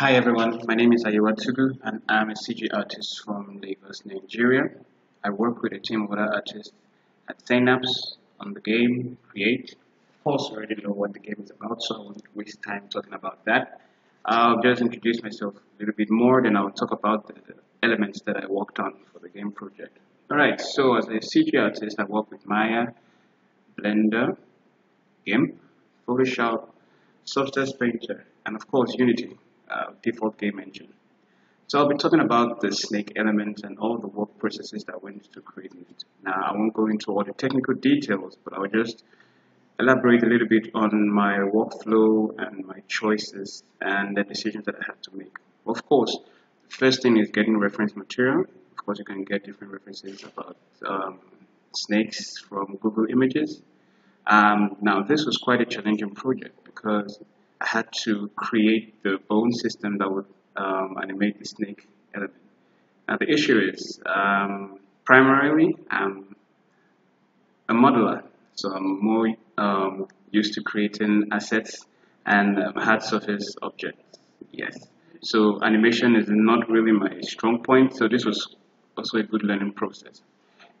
Hi everyone, my name is Tughu Aiyewa and I'm a CG artist from Lagos, Nigeria. I work with a team of other artists at Synapse on the game Create. Of course, I already know what the game is about, so I won't waste time talking about that. I'll just introduce myself a little bit more, then I'll talk about the elements that I worked on for the game project. Alright, so as a CG artist, I work with Maya, Blender, Gimp, Photoshop, Substance Painter, and of course Unity. Default game engine. So I'll be talking about the snake element and all the work processes that went into creating it. Now I won't go into all the technical details, but I'll just elaborate a little bit on my workflow and my choices and the decisions that I had to make. Of course, the first thing is getting reference material. Of course, you can get different references about snakes from Google Images. Now this was quite a challenging project because I had to create the bone system that would animate the snake element. Now the issue is, primarily I'm a modeler, so I'm more used to creating assets and hard surface objects, yes. So animation is not really my strong point, so this was also a good learning process.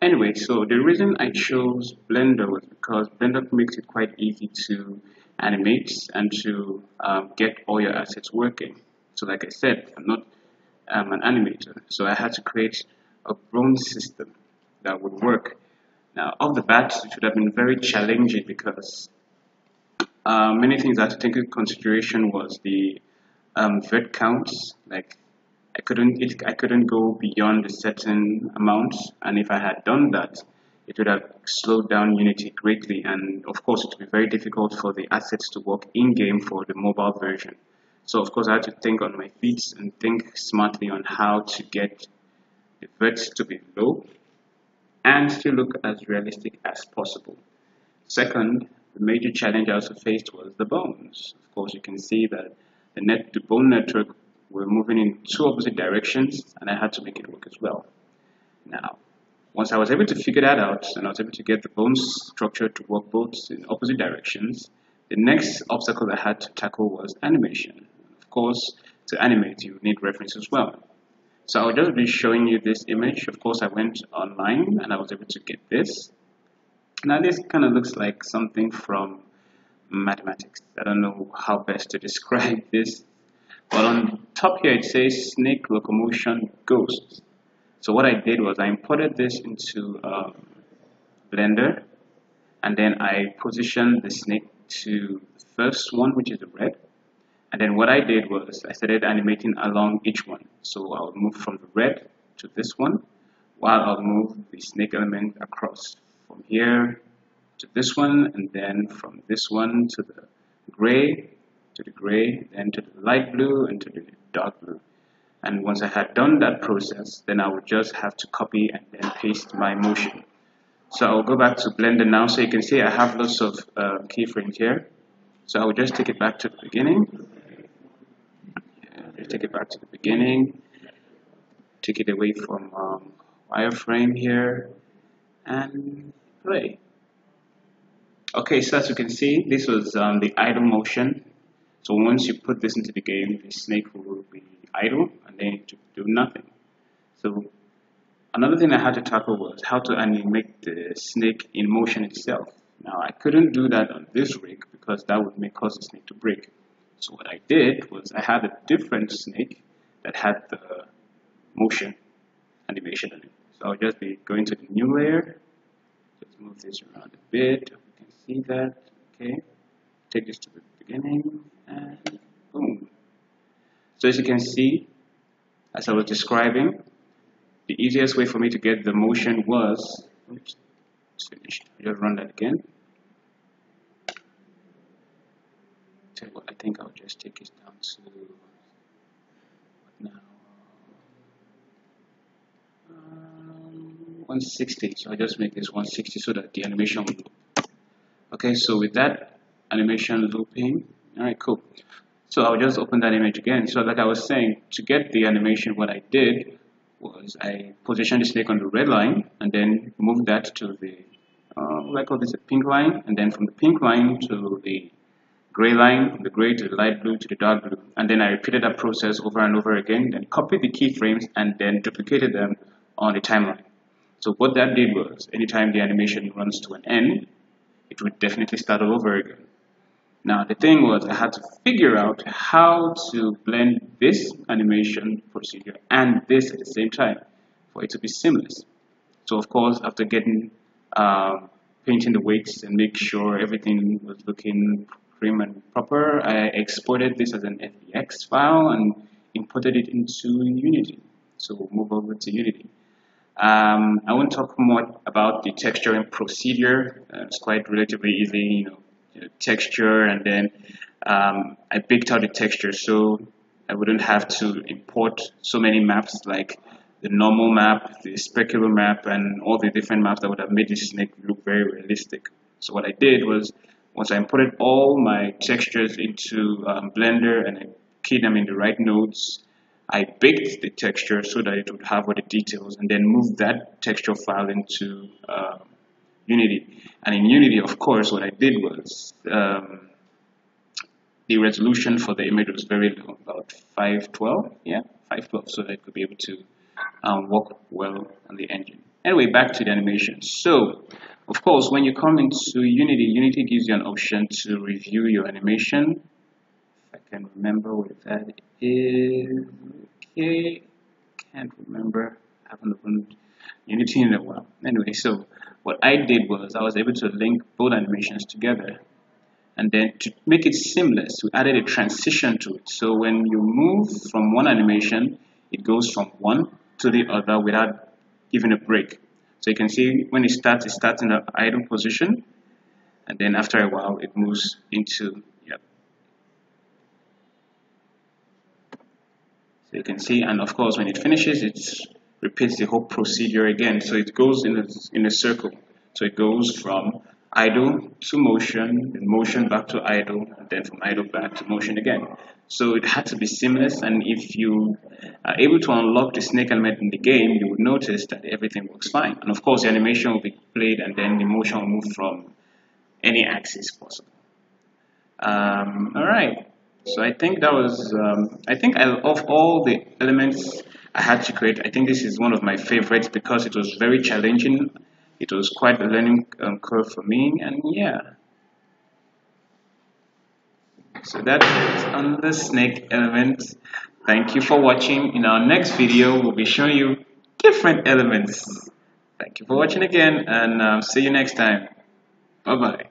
Anyway, so the reason I chose Blender was because Blender makes it quite easy to animate and to get all your assets working. So like I said, I'm not an animator, so I had to create a bone system that would work. Now, off the bat, it would have been very challenging because many things I had to take into consideration was the vert counts, like I couldn't go beyond a certain amount, and if I had done that, it would have slowed down Unity greatly, and of course it would be very difficult for the assets to work in-game for the mobile version. So of course I had to think on my feet and think smartly on how to get the verts to be low and still look as realistic as possible. Second, the major challenge I also faced was the bones. Of course you can see that the bone network were moving in two opposite directions, and I had to make it work as well. Now, once I was able to figure that out, and I was able to get the bone structure to work both in opposite directions, the next obstacle I had to tackle was animation. Of course, to animate, you need reference as well. So I'll just be showing you this image. Of course, I went online, and I was able to get this. Now, this kind of looks like something from mathematics. I don't know how best to describe this. But on top here, it says snake locomotion ghosts. So what I did was I imported this into Blender, and then I positioned the snake to the first one, which is the red. And then what I did was I started animating along each one. So I would move from the red to this one, while I'll move the snake element across from here to this one, and then from this one to the gray, then to the light blue, and to the dark blue. And once I had done that process, then I would just have to copy and then paste my motion. So I'll go back to Blender now, so you can see I have lots of keyframes here. So I will just take it back to the beginning. Take it away from wireframe here, and play. Okay, so as you can see, this was the idle motion. So once you put this into the game, the snake will be idle and then to do nothing. So another thing I had to tackle was how to animate the snake in motion itself. Now I couldn't do that on this rig because that would cause the snake to break. So what I did was I had a different snake that had the motion animation on it. So I'll just be going to the new layer. Just move this around a bit. You can see that. Okay. Take this to the beginning and boom. So as you can see, as I was describing, the easiest way for me to get the motion was, oops, it's finished. I'll just run that again. So I think I'll just take it down to now 160. So I'll just make this 160 so that the animation will loop. Okay, so with that animation looping, alright, cool. So I'll just open that image again. So like I was saying, to get the animation, what I did was I positioned the snake on the red line and then moved that to the, I call this a pink line, and then from the pink line to the gray line, the gray to the light blue to the dark blue, and then I repeated that process over and over again, then copied the keyframes and then duplicated them on the timeline. So what that did was, anytime the animation runs to an end, it would definitely start all over again. Now the thing was, I had to figure out how to blend this animation procedure and this at the same time for it to be seamless. So of course, after getting painting the weights and make sure everything was looking prim and proper, I exported this as an FBX file and imported it into Unity. So we'll move over to Unity. I won't talk more about the texturing procedure. It's quite relatively easy, texture, and then I picked out the texture so I wouldn't have to import so many maps like the normal map, the specular map, and all the different maps that would have made the snake look very realistic. So what I did was, once I imported all my textures into Blender and I keyed them in the right nodes, I baked the texture so that it would have all the details, and then moved that texture file into Unity. And in Unity, of course, what I did was, the resolution for the image was very low, about 512, yeah, 512, so that I could be able to work well on the engine. Anyway, back to the animation. So, of course, when you come into Unity, Unity gives you an option to review your animation. If I can remember where that is. Okay, can't remember. I haven't opened Unity in a while. Anyway, so what I did was I was able to link both animations together, and then to make it seamless, we added a transition to it. So when you move from one animation, it goes from one to the other without even a break. So you can see when it starts in the idle position, and then after a while it moves into, so you can see, and of course when it finishes, it repeats the whole procedure again. So it goes in a circle. So it goes from idle to motion, then motion back to idle, and then from idle back to motion again. So it had to be seamless, and if you are able to unlock the snake element in the game, you would notice that everything works fine. And of course, the animation will be played, and then the motion will move from any axis possible. All right. So I think that was, I think of all the elements I had to create, I think this is one of my favorites because it was very challenging. It was quite a learning curve for me, and yeah. So that is on the snake element. Thank you for watching. In our next video, we'll be showing you different elements. Thank you for watching again, and see you next time. Bye-bye.